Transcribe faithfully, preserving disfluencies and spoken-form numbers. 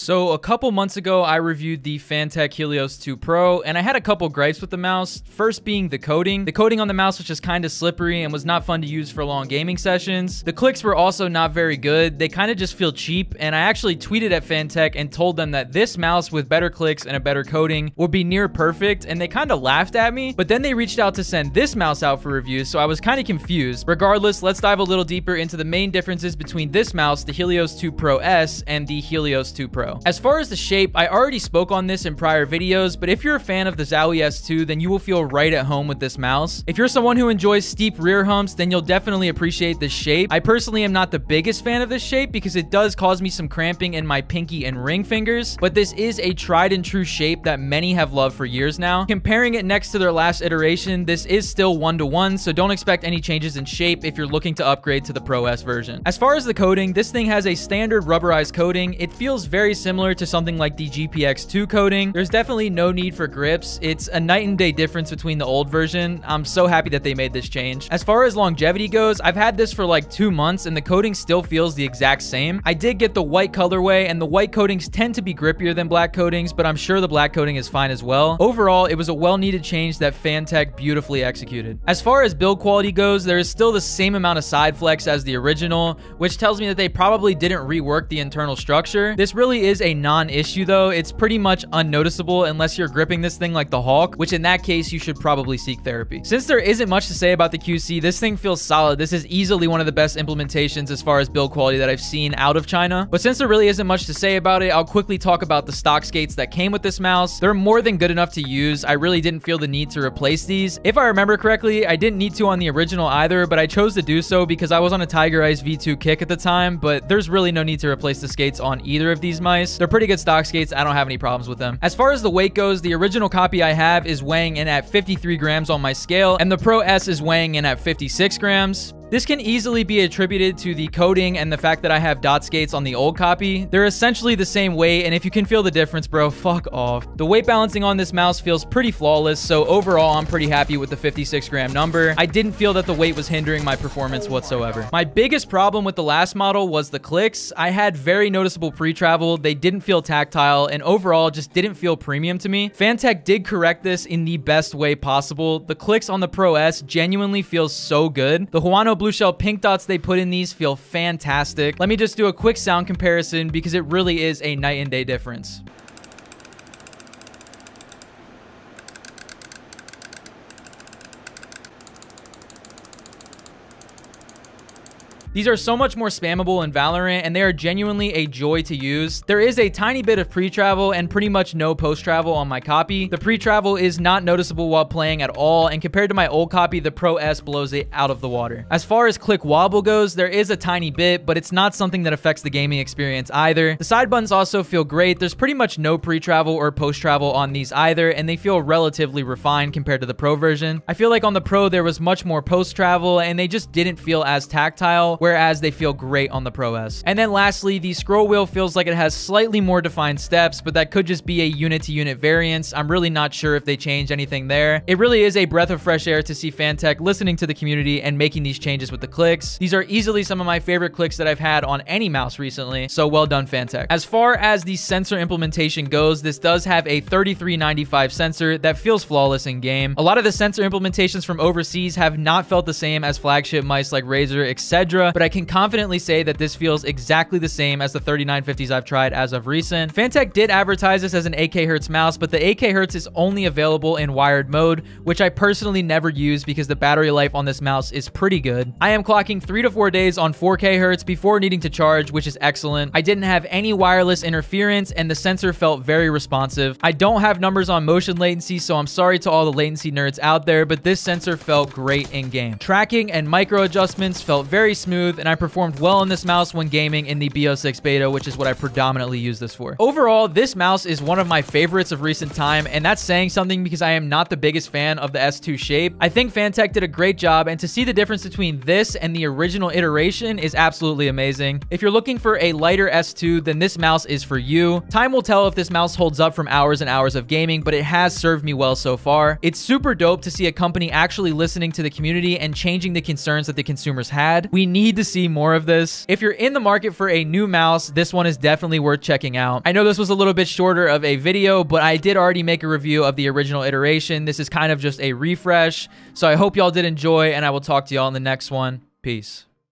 So a couple months ago, I reviewed the Fantech Helios two Pro, and I had a couple gripes with the mouse, first being the coating. The coating on the mouse was just kind of slippery and was not fun to use for long gaming sessions. The clicks were also not very good. They kind of just feel cheap, and I actually tweeted at Fantech and told them that this mouse with better clicks and a better coating would be near perfect, and they kind of laughed at me, but then they reached out to send this mouse out for review, so I was kind of confused. Regardless, let's dive a little deeper into the main differences between this mouse, the Helios two Pro S, and the Helios two Pro. As far as the shape, I already spoke on this in prior videos, but if you're a fan of the Zowie S two, then you will feel right at home with this mouse. If you're someone who enjoys steep rear humps, then you'll definitely appreciate this shape. I personally am not the biggest fan of this shape because it does cause me some cramping in my pinky and ring fingers, but this is a tried and true shape that many have loved for years now. Comparing it next to their last iteration, this is still one to one, so don't expect any changes in shape if you're looking to upgrade to the Pro S version. As far as the coating, this thing has a standard rubberized coating. It feels very similar to something like the G P X two coating. There's definitely no need for grips. It's a night and day difference between the old version. I'm so happy that they made this change. As far as longevity goes, I've had this for like two months and the coating still feels the exact same. I did get the white colorway, and the white coatings tend to be grippier than black coatings, but I'm sure the black coating is fine as well. Overall, it was a well-needed change that Fantech beautifully executed. As far as build quality goes, there is still the same amount of side flex as the original, which tells me that they probably didn't rework the internal structure. This really is a non-issue though. It's pretty much unnoticeable unless you're gripping this thing like the Hulk, which in that case you should probably seek therapy. Since there isn't much to say about the Q C, this thing feels solid. This is easily one of the best implementations as far as build quality that I've seen out of China. But since there really isn't much to say about it, I'll quickly talk about the stock skates that came with this mouse. They're more than good enough to use. I really didn't feel the need to replace these. If I remember correctly, I didn't need to on the original either, but I chose to do so because I was on a Tiger Ice V two kick at the time, but there's really no need to replace the skates on either of these. They're pretty good stock skates. I don't have any problems with them. As far as the weight goes, the original copy I have is weighing in at fifty-three grams on my scale, and the Pro S is weighing in at fifty-six grams. This can easily be attributed to the coating and the fact that I have dot skates on the old copy. They're essentially the same weight, and if you can feel the difference, bro, fuck off. The weight balancing on this mouse feels pretty flawless, so overall, I'm pretty happy with the fifty-six gram number. I didn't feel that the weight was hindering my performance whatsoever. My biggest problem with the last model was the clicks. I had very noticeable pre-travel, they didn't feel tactile, and overall just didn't feel premium to me. Fantech did correct this in the best way possible. The clicks on the Pro S genuinely feel so good. The Huano Blue shell pink dots they put in these feel fantastic. Let me just do a quick sound comparison because it really is a night and day difference. These are so much more spammable in Valorant, and they are genuinely a joy to use. There is a tiny bit of pre-travel and pretty much no post-travel on my copy. The pre-travel is not noticeable while playing at all, and compared to my old copy, the Pro S blows it out of the water. As far as click wobble goes, there is a tiny bit, but it's not something that affects the gaming experience either. The side buttons also feel great. There's pretty much no pre-travel or post-travel on these either, and they feel relatively refined compared to the Pro version. I feel like on the Pro, there was much more post-travel, and they just didn't feel as tactile, whereas they feel great on the Pro S. And then lastly, the scroll wheel feels like it has slightly more defined steps, but that could just be a unit-to-unit variance. I'm really not sure if they changed anything there. It really is a breath of fresh air to see Fantech listening to the community and making these changes with the clicks. These are easily some of my favorite clicks that I've had on any mouse recently, so well done, Fantech. As far as the sensor implementation goes, this does have a thirty-three ninety-five sensor that feels flawless in-game. A lot of the sensor implementations from overseas have not felt the same as flagship mice like Razer, et cetera, but I can confidently say that this feels exactly the same as the thirty-nine fifties I've tried as of recent. Fantech did advertise this as an eight K hertz mouse, but the eight K hertz is only available in wired mode, which I personally never use because the battery life on this mouse is pretty good. I am clocking three to four days on four K hertz before needing to charge, which is excellent. I didn't have any wireless interference, and the sensor felt very responsive. I don't have numbers on motion latency, so I'm sorry to all the latency nerds out there, but this sensor felt great in-game. Tracking and micro adjustments felt very smooth, and I performed well on this mouse when gaming in the B O six beta, which is what I predominantly use this for. Overall, this mouse is one of my favorites of recent time, and that's saying something because I am not the biggest fan of the S two shape. I think Fantech did a great job, and to see the difference between this and the original iteration is absolutely amazing. If you're looking for a lighter S two, then this mouse is for you. Time will tell if this mouse holds up from hours and hours of gaming, but it has served me well so far. It's super dope to see a company actually listening to the community and changing the concerns that the consumers had. We need need to see more of this. If you're in the market for a new mouse, this one is definitely worth checking out. I know this was a little bit shorter of a video, but I did already make a review of the original iteration. This is kind of just a refresh. So I hope y'all did enjoy, and I will talk to y'all in the next one. Peace.